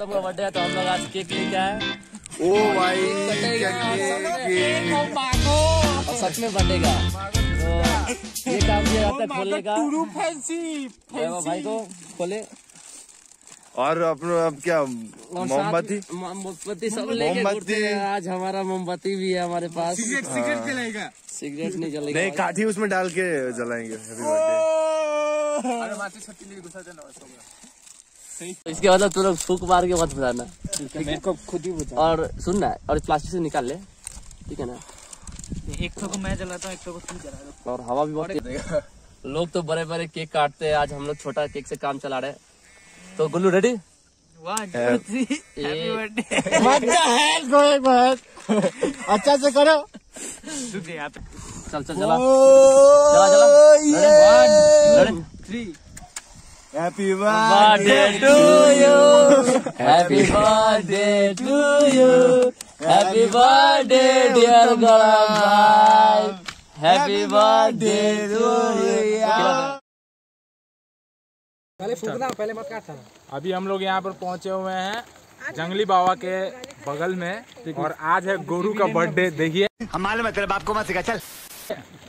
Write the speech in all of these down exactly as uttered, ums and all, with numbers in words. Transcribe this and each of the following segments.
तब का बर्थडे है तो हम लोग आज केक लेके आए। ओ भाई सच में बर्थडेगा तो ये काम किया जाता है खोलने का। फैंसी भाई को खोले और अपने अब क्या मोमबत्ती मोमबत्ती सब लेके घूमते हैं। आज हमारा मोमबत्ती भी है हमारे पास। सिगरेट सिगरेट जलाएगा? सिगरेट नहीं जलेगा, नहीं काठी उसमें डाल के जलाएंगे। इसके बाद तुम लोग फूक मार के मत बताना, मेरे को खुद ही बता। और सुनना और प्लास्टिक से निकाल ले, ठीक है ना। एक तो को मैं जलाता हूँ, एक तो को तुम जला दो। और हवा भी बहुत। लोग तो बड़े बड़े केक काटते हैं, आज हम लोग छोटा केक से काम चला रहे हैं। तो गुल्लू रेडी? अच्छा से करो, चल चल चला happy birthday to you, happy birthday to you, happy birthday dear Ghulam भाई, हैप्पी बर्थडे टू यू। पहले फूकना, पहले मत काटना। अभी हम लोग यहाँ पर पहुँचे हुए हैं जंगली बाबा के बगल में और आज है गोरू का बर्थडे। देखिए हम मालूम है तेरे बाप को मत सिखा, चल।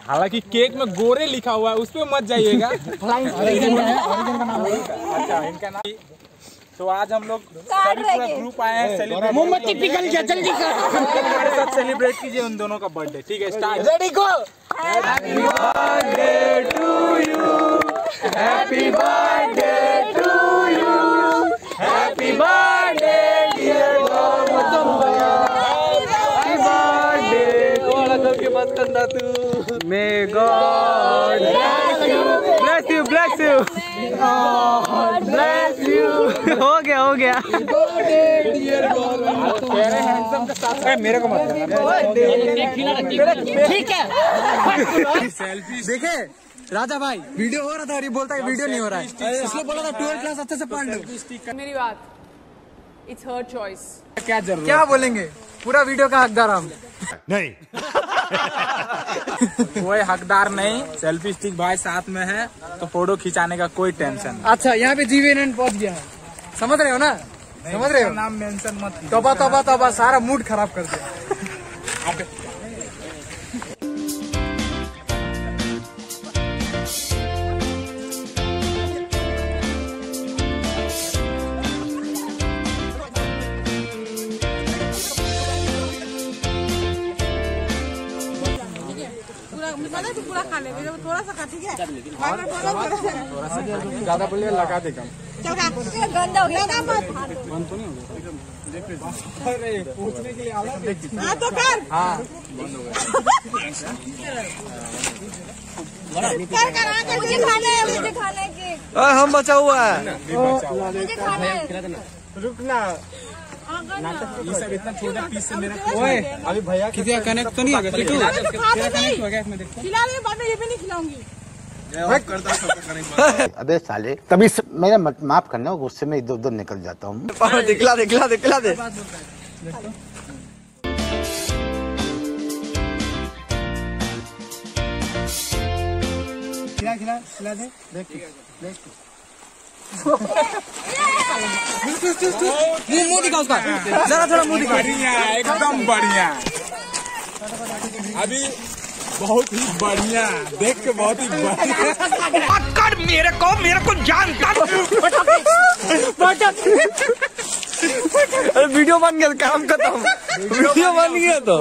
हालांकि केक में गोरे लिखा हुआ है, उस पर मत जाइएगा। अच्छा इनका नाम। तो आज हम लोग पूरा ग्रुप आए हैं सेलिब्रेट। मोमबत्ती पिघल गया, जल्दी कर। सेलिब्रेट कीजिए उन दोनों का बर्थडे, ठीक है। Start, ready, go. Happy birthday to you, happy birthday to you, happy birthday dear तू। May God bless you, bless you, bless you. हो गया, हो गया। मेरे को मत ठीक है। सेल्फी देखे राजा भाई, वीडियो हो रहा था और ये बोलता है वीडियो नहीं हो रहा है। इसलिए बोला था ट्वेल्थ क्लास अच्छे से पढ़ लो। मेरी बात, इट्स हर चॉइस। क्या जरूरत, क्या बोलेंगे? पूरा वीडियो का हकदार हम नहीं। कोई हकदार नहीं। सेल्फी स्टिक भाई साथ में है तो फोटो खिंचाने का कोई टेंशन नहीं। अच्छा यहाँ पे जीवन पहुँच गया है, समझ रहे हो ना? समझ रहे हो? नाम मेंशन मत। तोबा तोबा तोबा, सारा मूड खराब कर दिया। पूरा खा ले, थोड़ा सा खा, ठीक है। ज्यादा बोलिए लगा देगा। गंदा हो गया तो नहीं होगा। अरे पूछने के लिए आला तो कर। हाँ बंद हो गया। मुझे खाना है, मुझे खाना है केक। हम बचा हुआ है, मुझे खाना है। रुकना, ये सब इतना छोटा पीस से मेरा। ओए अभी भैया किसी का कनेक्ट तो नहीं हो गया? किटू हो गया इसमें, देखो खिला ले, बाद में ये भी नहीं खिलाऊंगी। अबे साले, तभी मेरा माफ करना, गुस्से में इधर उधर निकल जाता हूँ। दिखला दे, दिखला दे, दिखला दे। खिला खिला खिला दे, देख मुंह दिखा उसका जरा, थोड़ा मुंह दिखा। बढ़िया, एकदम बढ़िया। अभी बहुत ही बढ़िया, देख के बहुत ही बढ़िया। कर मेरे को, मेरे को जानता। अरे वीडियो बन गया, काम खत्म। वीडियो बन गया तो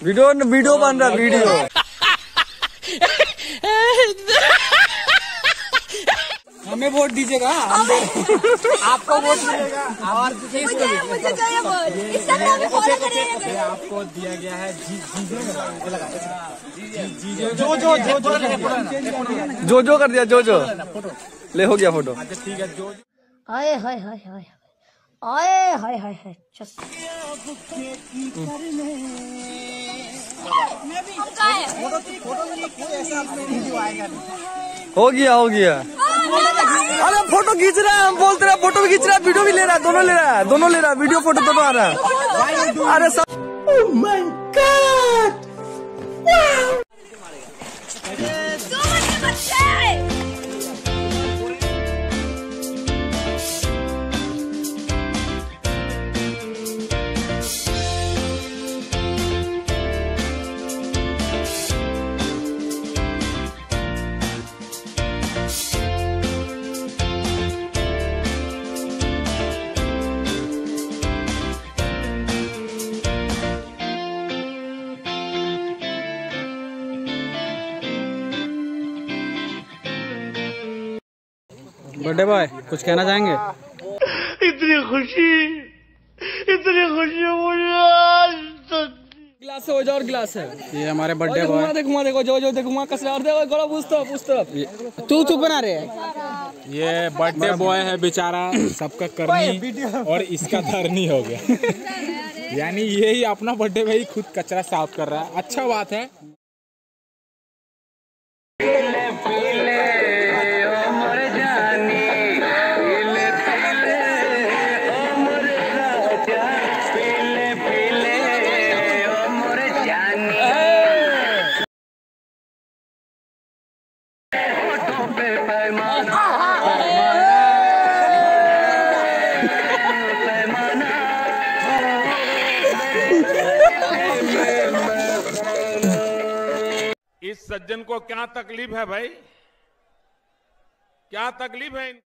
वीडियो वीडियो बन रहा, वीडियो। हमें वोट दीजिएगा, आपको वोट मिलेगा। और आपको दिया गया है जो जो जो जो जो कर दिया, जो जो ले हो गया फोटो। ठीक है, जो हाय हाय हाय हाय हाय हाय हाय हाय। हो गया, हो गया। अरे फोटो खींच रहा है, हम बोलते रहे फोटो भी खींच रहा है, वीडियो भी ले रहा है, दोनों ले रहा है, दोनों ले रहा है, वीडियो फोटो दोनों आ रहा है। अरे सब माय गॉड। बर्थडे बॉय कुछ कहना चाहेंगे? इतनी खुशी, इतनी खुशी मुझे आज तक। गिलास हो जाओ और गिलास है। ये हमारे बर्थडे बॉय। देखो देखो जो जो देखो कसरा गोला पूछता पूछता तू चुप बना रहे है। ये बर्थडे बॉय है बेचारा, सबका करनी और इसका धरनी हो गया, यानी यही अपना बर्थडे भाई खुद कचरा साफ कर रहा है। अच्छा बात है। इस सज्जन को क्या तकलीफ है भाई, क्या तकलीफ है?